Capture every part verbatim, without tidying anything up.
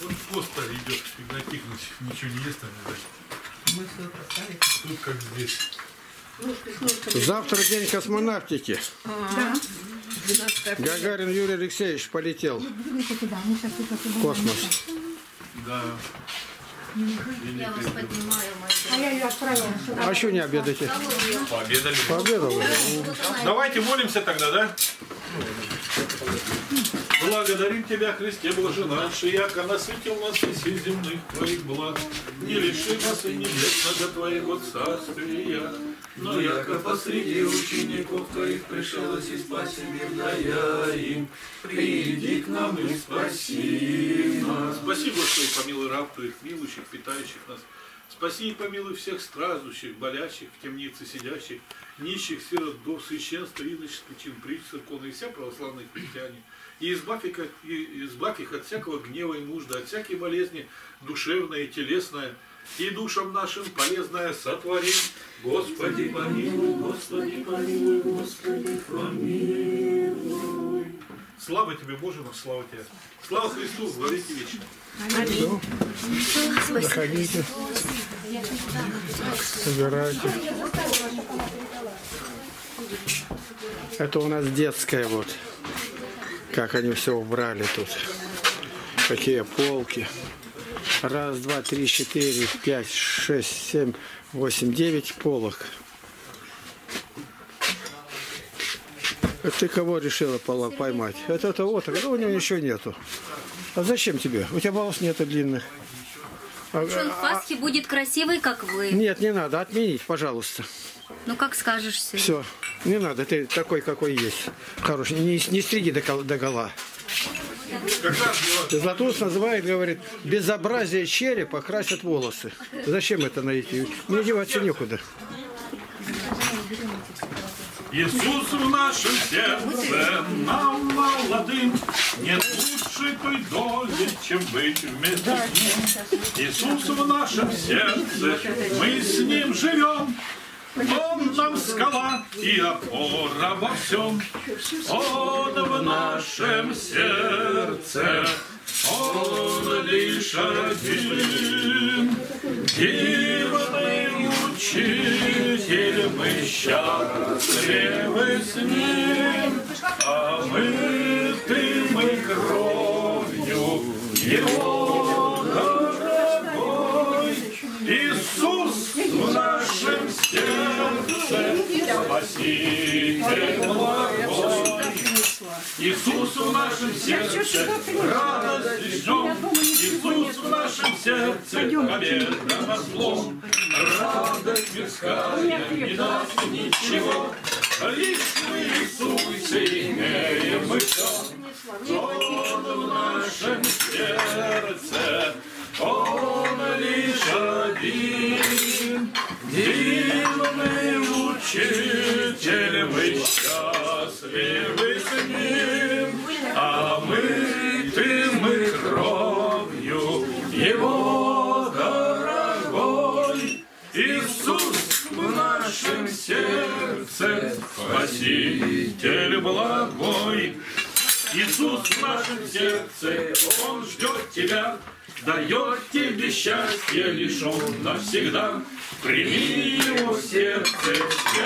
Вот пост идет, когда тихнуть, ничего не ест, а не мы все поставили. Тут как здесь. Завтра день космонавтики. Да. Гагарин Юрий Алексеевич полетел в космос. Да. Я вас поднимаю, а я ее отправила. А еще не обедаете? Пообедали. Пообедали. Давайте молимся тогда, да? Благодарим Тебя, Христе, блаженавший, яко насытил нас и все земных Твоих благ. Не лиши нас и небесного Твоего царствия, но яко посреди учеников Твоих пришелось и спаси мирная им. Приди к нам и спаси нас. Спаси, Господи, помилуй раб Твоих, милующих, питающих нас. Спаси и помилуй всех страждущих, болящих, в темнице сидящих, нищих, сирот, вдов, священства, иноческих, чин, притч, церковных, и вся православные христиане. И избавь их, от, и избавь их от всякого гнева и нужды, от всякой болезни, душевной и телесной, и душам нашим полезное сотвори. Господи, помилуй, Господи, помилуй, Господи, помилуй. Слава Тебе, Боже мой, слава Тебе. Слава Христу, во веки вечные. Аминь. Заходите, собирайте. Это у нас детская вот. Как они все убрали тут. Какие полки. Раз, два, три, четыре, пять, шесть, семь, восемь, девять полок. Ты кого решила поймать? Это-то вот, а у него ничего нету. А зачем тебе? У тебя волос нету длинных. Он в Пасхе будет красивый, как вы. Нет, не надо. Отменить, пожалуйста. Ну, как скажешь. Все. Все. Не надо. Ты такой, какой есть. Хороший. Не, не стриги до гола. Златоуст называет, говорит, безобразие черепа красят волосы. Зачем это найти? Не деваться некуда. Иисус в нашем сердце нам молодым нет лучшей той доли, чем быть вместе с Ним. Иисус в нашем сердце, мы с Ним живем. Он нам скала и опора во всем. Он в нашем сердце, Он лишь один. Дивный Учитель, мы счастливы с Ним, омыты мы кровью Его дорогой. Иисус в нашем сердце, Спаситель благой. Иисус в нашем сердце, радость ждем. Иисус в нашем сердце, победа над злом. Радость мирская не даст ничего. Лишь мы Иисусе имеем мы все. Он в нашем сердце, Он лишь один. Дивный Учитель, мы счастливы с Ним, а мы, ты, мы кровью Его дорогой. Иисус в нашем сердце, Спаситель благой. Иисус в нашем сердце, Он ждет тебя, дает тебе счастье, лишь Он навсегда. Прими Его в сердце,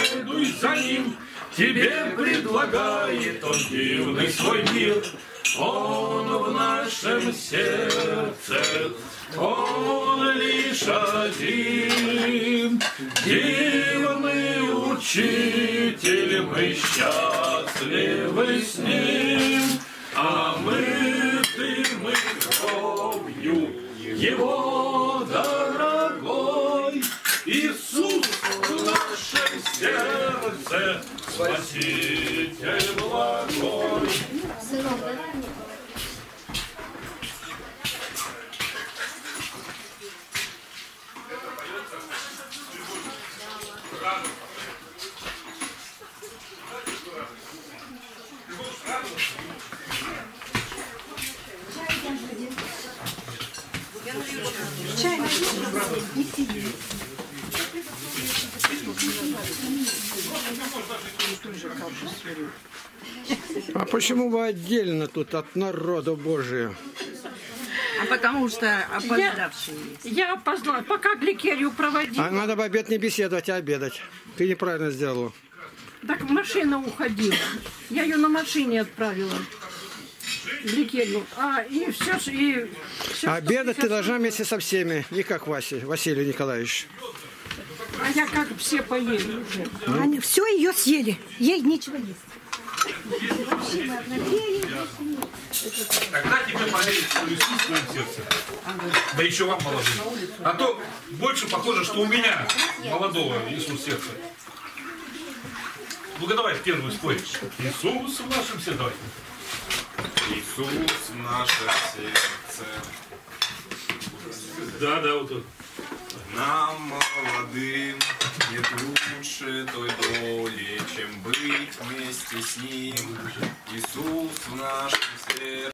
следуй за Ним, тебе предлагает Он дивный свой мир. Он в нашем сердце, Он лишь один. Дивный Учитель, мы счастливы с Ним, а мы, ты, мы кровью Его дорогой. Иисус в нашем сердце, Спаситель благой. Чай не тебе. А почему вы отдельно тут от народа Божия? А потому что опоздавшие есть. Я опоздала, пока гликерию проводила. А надо бы обед не беседовать, а обедать. Ты неправильно сделала. Так машина уходила. Я ее на машине отправила. Гликерию. А, и все, и все, обедать ты должна вместе со всеми. Не как Вася, Василий Николаевич. А я как все поели уже. Ну? Они все ее съели. Ей нечего есть. Тогда тебе поверить, что Иисус в моем сердце. Да еще вам положить. А то больше похоже, что у меня, молодого, Иисус в сердце. Ну-ка давай первую спой. Иисус в нашем сердце. Давай. Иисус в нашем сердце. Да, да, вот он. Нам, молодым, нет лучше той доли, чем быть вместе с ним. Иисус в нашем сердце.